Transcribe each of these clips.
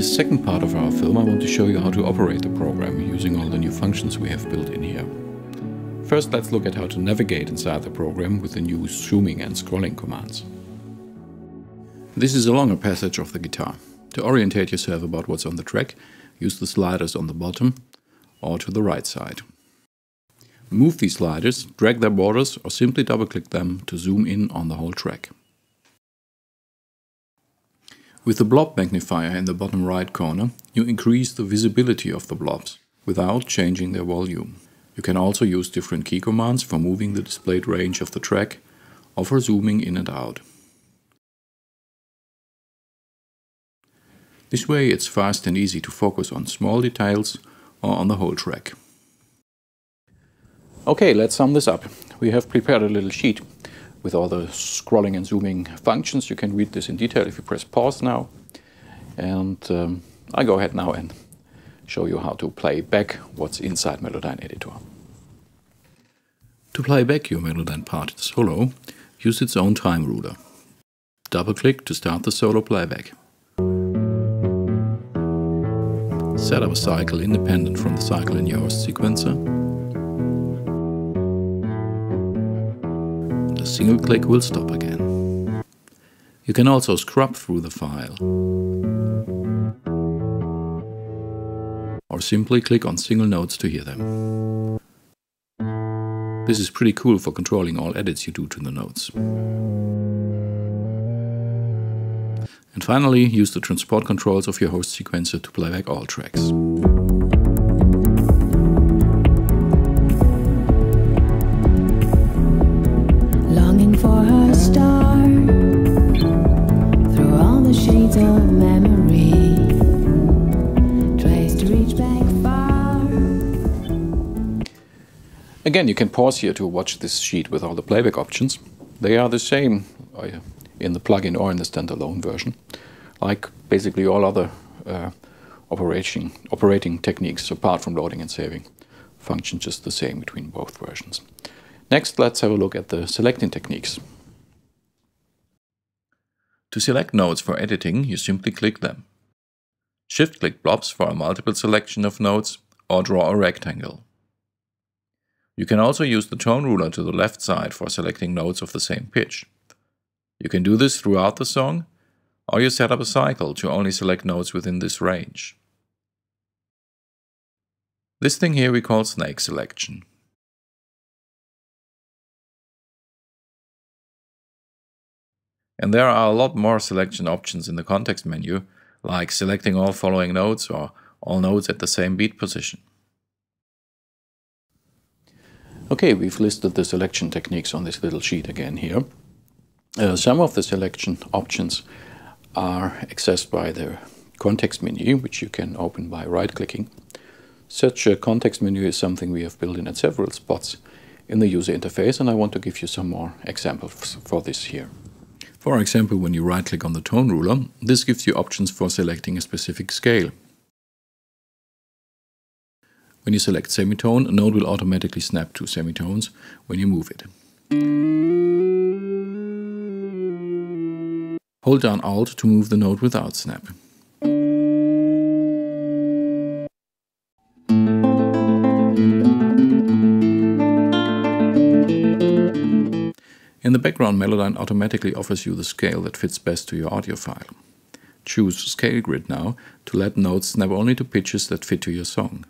this second part of our film, I want to show you how to operate the program using all the new functions we have built in here. First, let's look at how to navigate inside the program with the new zooming and scrolling commands. This is a longer passage of the guitar. To orientate yourself about what's on the track, use the sliders on the bottom or to the right side. Move these sliders, drag their borders, or simply double-click them to zoom in on the whole track. With the blob magnifier in the bottom right corner, you increase the visibility of the blobs without changing their volume. You can also use different key commands for moving the displayed range of the track or for zooming in and out. This way it's fast and easy to focus on small details or on the whole track. Okay, let's sum this up. We have prepared a little sheet with all the scrolling and zooming functions. You can read this in detail if you press pause now. And I'll go ahead now and show you how to play back what's inside Melodyne Editor. To play back your Melodyne part solo, use its own time ruler. Double-click to start the solo playback. Set up a cycle independent from the cycle in your host sequencer. A single click will stop again. You can also scrub through the file, or simply click on single notes to hear them. This is pretty cool for controlling all edits you do to the notes. And finally, use the transport controls of your host sequencer to play back all tracks. Longing for a star through all the shades of memory, tries to reach back far. Again, you can pause here to watch this sheet with all the playback options. They are the same in the plugin or in the standalone version, like basically all other operating techniques apart from loading and saving. Function just the same between both versions. Next, let's have a look at the selecting techniques. To select notes for editing, you simply click them. Shift-click blobs for a multiple selection of notes, or draw a rectangle. You can also use the tone ruler to the left side for selecting notes of the same pitch. You can do this throughout the song, or you set up a cycle to only select notes within this range. This thing here we call snake selection. And there are a lot more selection options in the context menu, like selecting all following notes or all notes at the same beat position. Okay, we've listed the selection techniques on this little sheet again here. Some of the selection options are accessed by the context menu, which you can open by right-clicking. Such a context menu is something we have built in at several spots in the user interface, and I want to give you some more examples for this here. For example, when you right-click on the tone ruler, this gives you options for selecting a specific scale. When you select semitone, a note will automatically snap to semitones when you move it. Hold down Alt to move the note without snap. In the background, Melodyne automatically offers you the scale that fits best to your audio file. Choose Scale Grid now to let notes snap only to pitches that fit to your song.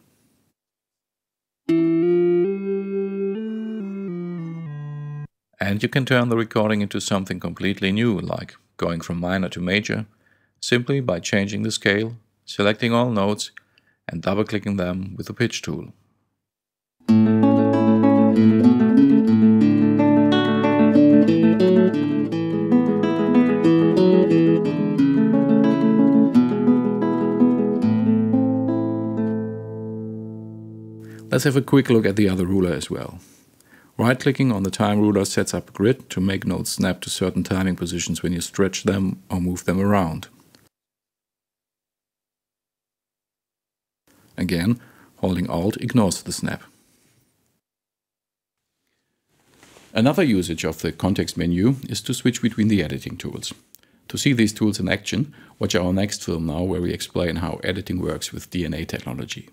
And you can turn the recording into something completely new, like going from minor to major, simply by changing the scale, selecting all notes, and double-clicking them with the pitch tool. Let's have a quick look at the other ruler as well. Right-clicking on the time ruler sets up a grid to make notes snap to certain timing positions when you stretch them or move them around. Again, holding Alt ignores the snap. Another usage of the context menu is to switch between the editing tools. To see these tools in action, watch our next film now, where we explain how editing works with DNA technology.